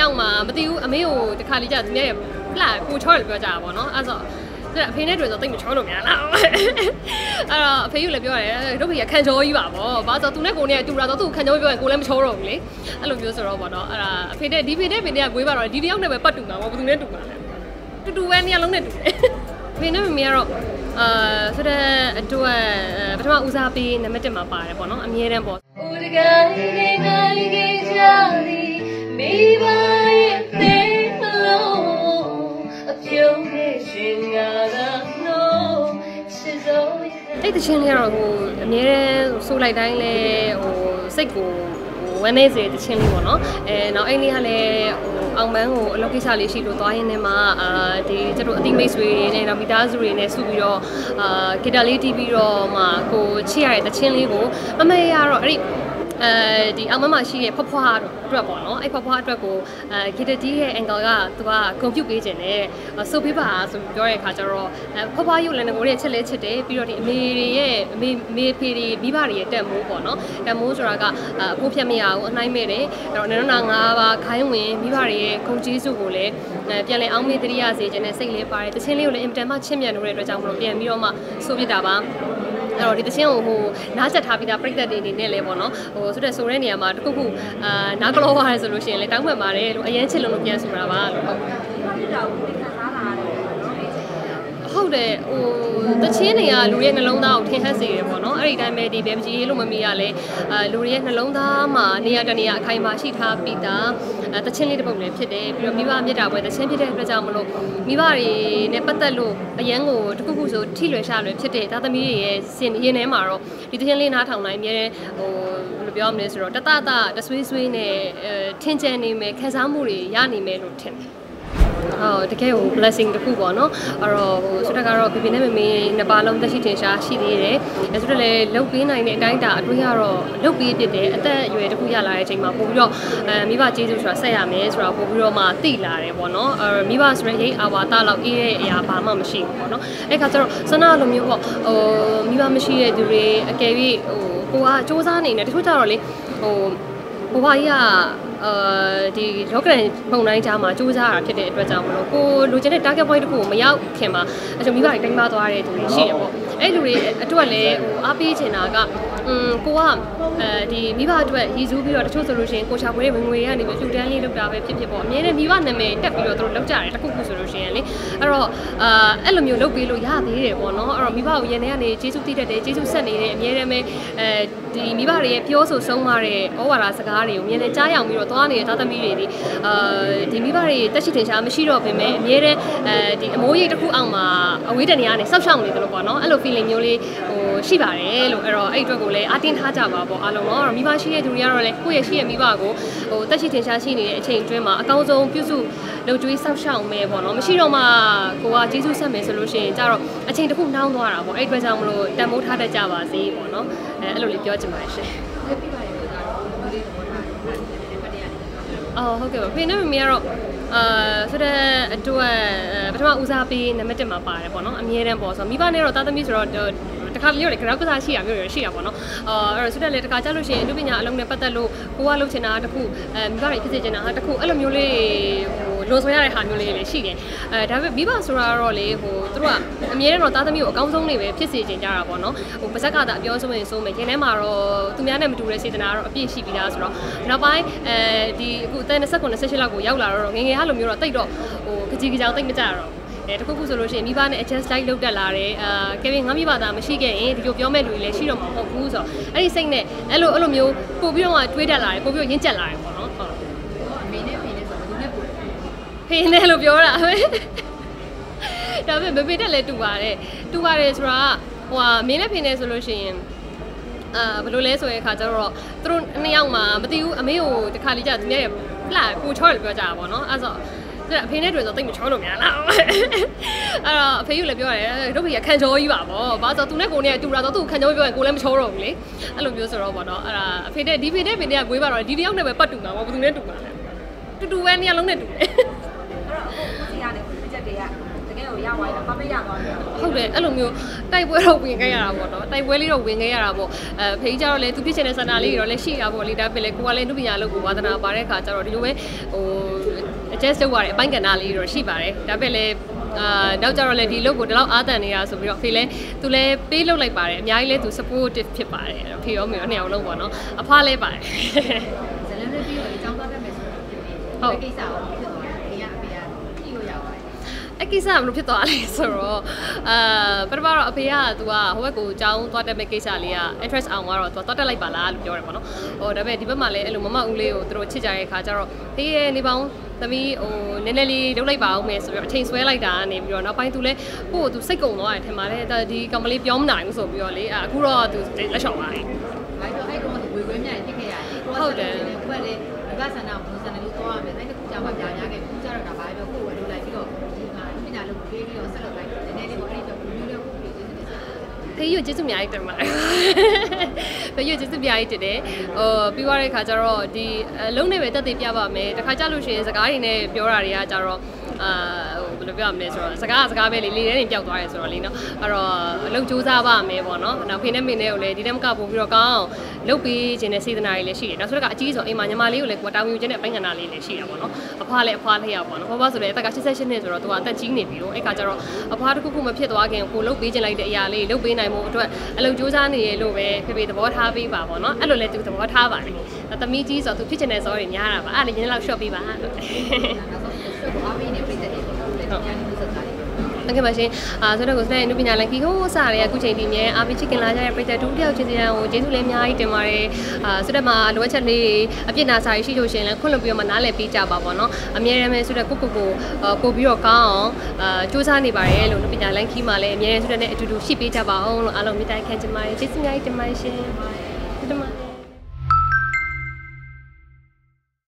young ma, but you, Amil, the Kalija, name, black, who told Bajabo, no, as a painted with a thing to show me. I pay you like your Ruby, I can't show you up, but I do not only do rather do can over and go and show only. I love you, sir, Robert. I paid a DVD, we were a DVD on the Patuna, what to do any along it. We never mirror. So that do a but I was happy in the Metama Parapon, I'm here and both. The children who near so like Dangle or Sego when they say the children, and not only Hale or Angman or Loki Sally, she do Tainema, the Dingmasway, and Abidazuri, and Subiro, Kedaliti Biro, Marco, Chia, the children who, Mamma are. The Amama she a Papa Dragon, a Papa Drago, Kitty and Gaga to a computation, a soapy bath, Doria Cataro, and Papa Yulan Oriental today, period, may pity Bivari, Demo, Damotraga, Popiamia, Naimere, Ronanga, Kaimi, Bivari, Conchizu, Piale Amidrias, and a single by the Senil M. Damachimian Redam, Miroma, Sovidaba. The same who Nazat happy that pregnant in Nelevono, or Suda Sorenia Marco, Nagalo resolution, let Tama Mare, Yancelonia Surava. How the Chenia, Lurian alone out, he has a mono, Arida Medi, Bemji, Lumamiale, Lurian alone, Niadania, Kaimashita, Pita, the Cheni Republic today, Miva Meda, where the Cheni Pajamolo, Mivari, Nepatalu, a young old Kukuzo, Tilo Shalip today, Tatami is in Yenemaro, Little Natal Nime, or Biomis, Rotata, the Swiss Winne, Tinjanime, Kazamuri, Yanime, Lutin. The Keo blessing the Kubono, or Sutagaro, Pinemi, Nabalom, the Shitisha, she did, as well as Lopin, I named Duharo, Lopi did it, you had Kuyala, Mapuyo, Miva Jesus, Sayamis, Rapuroma, Tila, Bono, or Mivas Rehi, Awatala, Ia, Pama machine, Bono, Ekato, Sanalum, Miva Machine, Dure, Kavi, Kua, Josani, and Tutaroli, Kuaya. The Rogan Bonai Jama, Juza, today, for example, Lieutenant Dagaboy, Maya Kema, as a Miva, Dangba, Edward, Tuale, Api Tenaga, Goa, the Miva, Izubi, or Chosolution, Kosha, when we and if you daily look up at people, and we want them to take your throat of Jared, a cuckoo solution, or Elmu Lobilu Yabi, or Miva, Yanani, Jesus, Jesus, Sunny, and Yereme, the Mivari, Pioso, Somare, Ora Sagari, Yanajayam. Tatami, the Mivari, Tashitisha, Mishiro, Mere, the Moye Kuama, Widanian, Subshang, Lopano, Alo Feeling Yuli, Shibare, or Adragole, Atin Hataba, Alomar, Mivashi, Duriare, Kuyashi, Mivago, or Tashitisha, Chain Drama, Akauzo, Puzu, Lojui Subshang, Mevono, Mishiroma, Goa, Jesus, Same Solution, Taro, I change the Kum down Noara, or Edwazamlo, Damot Hada Java, Zimono, Alo George. Oh, okay. We never mirror. So that do a but I was happy in the Metama Parapon, I'm here and boss. Mibanero Tatamis road, the Kavio, Krakosashi, I'm very sure. Or so that let Catalushi and Dubina along the Patalo, Kualucina, Vari Kizana, Hataku, Alamule, Rosware Hanule, Shige, Biba Sura Role, who threw up Mirano Tatamio, comes only with Pisces in Jarabono, Upasaka, that you also in so many Nemaro, Tumianam to receive an hour of Pishi Vidasro. Nabai, the then a second session of Yaula or Halomura Taito or Kitigal Tamitaro. The Coco Solution, Ivan, a chest like Lodalare, Kevin Hamibada, Michigan, Yomelui, Shiro, Hokuzo. And he's saying that Hello, Olomio, Pobio, Twidalai, Pobio, Yinjalai. Hello, Biora. David, baby, let two are ra, or Minapine Solution. Beluleso e kajaro. Through Nyama, but you, Amil, the Kalija, near black, who told Bajabo, as a painted with a thing to show me. I pay you like your Ruby, I can't show you up, but I do not only do rather do can over and go and show only. I love you, sir, Robert. I paid a DVD, we were a DVD on the Patuna, what we to do any alone.